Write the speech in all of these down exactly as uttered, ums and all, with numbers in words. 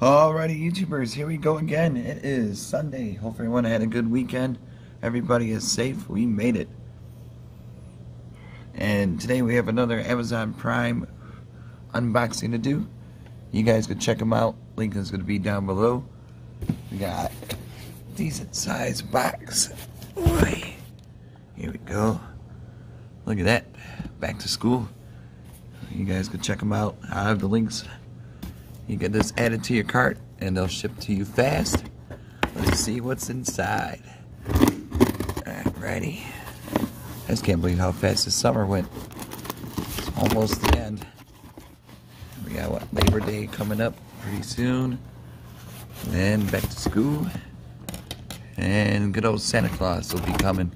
Alrighty, YouTubers, here we go again. It is Sunday. Hope everyone had a good weekend. Everybody is safe. We made it. And today we have another Amazon Prime unboxing to do. You guys can check them out. Link is going to be down below. We got a decent size box. Boy, here we go. Look at that. Back to school. You guys can check them out. I have the links. You get this added to your cart, and they'll ship to you fast. Let's see what's inside. Alrighty. I just can't believe how fast this summer went. It's almost the end. We got, what, Labor Day coming up pretty soon. And then back to school. And good old Santa Claus will be coming.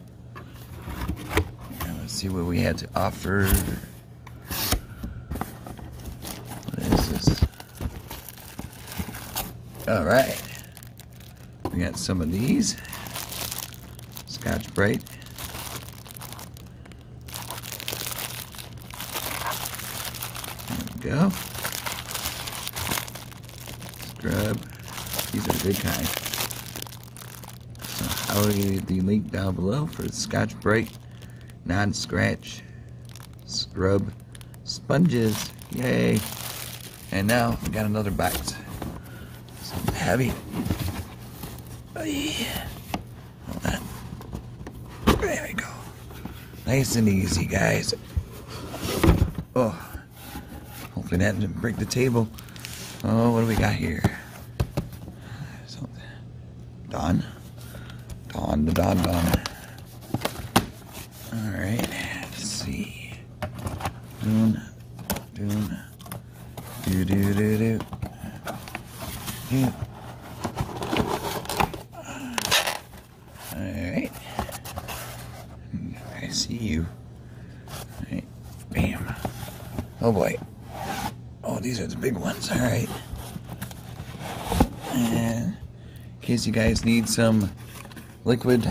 Now let's see what we had to offer. Alright, we got some of these, Scotch-Brite, there we go, scrub, these are big kind. So I'll leave the link down below for the Scotch-Brite non-scratch scrub sponges, yay, and now we got another box. Heavy. Hold on. There we go. Nice and easy, guys. Oh, hopefully that didn't break the table. Oh, what do we got here? Something. Dawn. Dawn, the Dawn, Dawn. All right. Let's see. Doon, doon, do do do do. Yeah. Alright. I see you. Alright. Bam. Oh boy. Oh, these are the big ones. Alright. And in case you guys need some liquid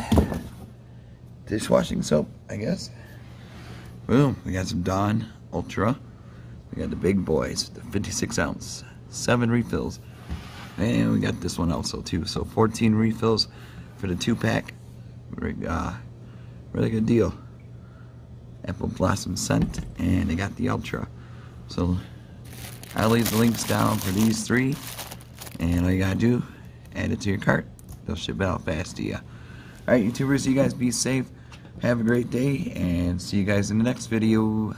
dishwashing soap, I guess. Boom. We got some Dawn Ultra. We got the big boys, the fifty-six ounce, seven refills. And we got this one also too, so fourteen refills for the two pack. Uh, really good deal. Apple blossom scent, and they got the Ultra. So I'll leave the links down for these three, and all you gotta do, add it to your cart. They'll ship it out fast to you. Alright, YouTubers, you guys be safe, have a great day, and see you guys in the next video.